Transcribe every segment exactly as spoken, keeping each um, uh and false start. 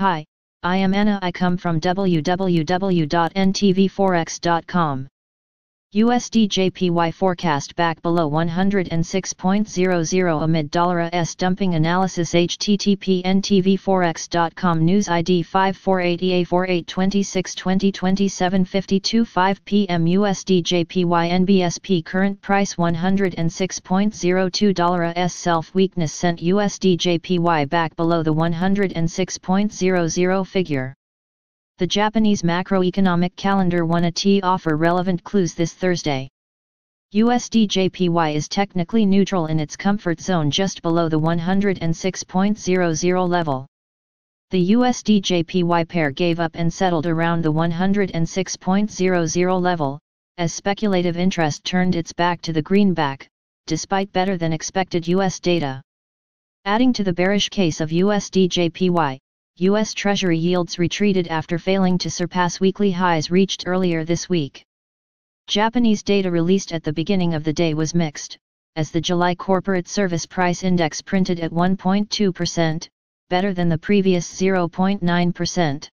Hi, I am Anna. I come from w w w dot n t v forex dot com. U S D J P Y forecast back below one oh six point zero zero amid dollar S dumping analysis. H T T P n t v forex dot com news I D five four eight E A four eight two six two zero two seven five two five p m U S D J P Y N B S P current price one oh six point zero two dollar S self weakness sent U S D J P Y back below the one oh six point zero zero figure. The Japanese macroeconomic calendar one A T offer relevant clues this Thursday. U S D J P Y is technically neutral in its comfort zone just below the one oh six point zero zero level. The U S D J P Y pair gave up and settled around the one oh six point zero zero level, as speculative interest turned its back to the greenback, despite better than expected U S data. Adding to the bearish case of U S D J P Y, U S Treasury yields retreated after failing to surpass weekly highs reached earlier this week. Japanese data released at the beginning of the day was mixed, as the July Corporate Service Price Index printed at one point two percent, better than the previous zero point nine percent.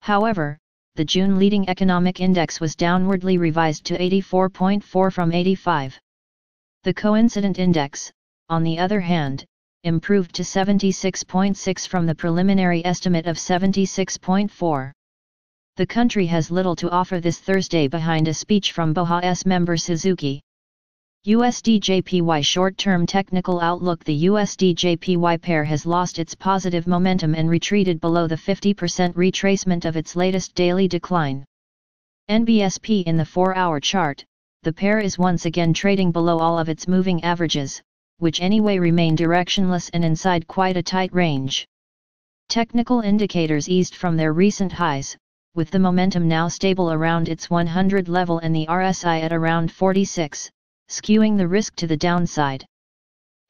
However, the June Leading Economic Index was downwardly revised to eighty-four point four from eighty-five. The Coincident Index, on the other hand, improved to seventy-six point six from the preliminary estimate of seventy-six point four. The country has little to offer this Thursday behind a speech from B O H S member Suzuki. U S D J P Y short-term technical outlook. The U S D J P Y pair has lost its positive momentum and retreated below the fifty percent retracement of its latest daily decline. N B S P in the four hour chart, the pair is once again trading below all of its moving averages, which anyway remain directionless and inside quite a tight range. Technical indicators eased from their recent highs, with the momentum now stable around its one hundred level and the R S I at around forty-six, skewing the risk to the downside.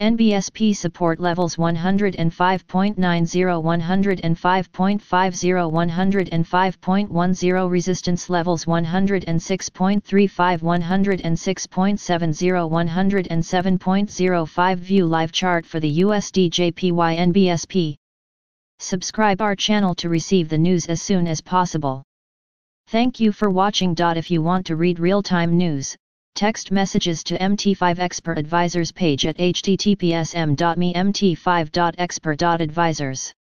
N B S P support levels one oh five point nine zero, one oh five point five zero, one oh five point one zero, resistance levels one oh six point three five, one oh six point seven zero, one oh seven point zero five. View live chart for the U S D J P Y N B S P. Subscribe our channel to receive the news as soon as possible. Thank you for watching. If you want to read real-time news, text messages to M T five Expert Advisors page at h t t p s colon slash slash m dot m e slash m t five dot expert dot advisors.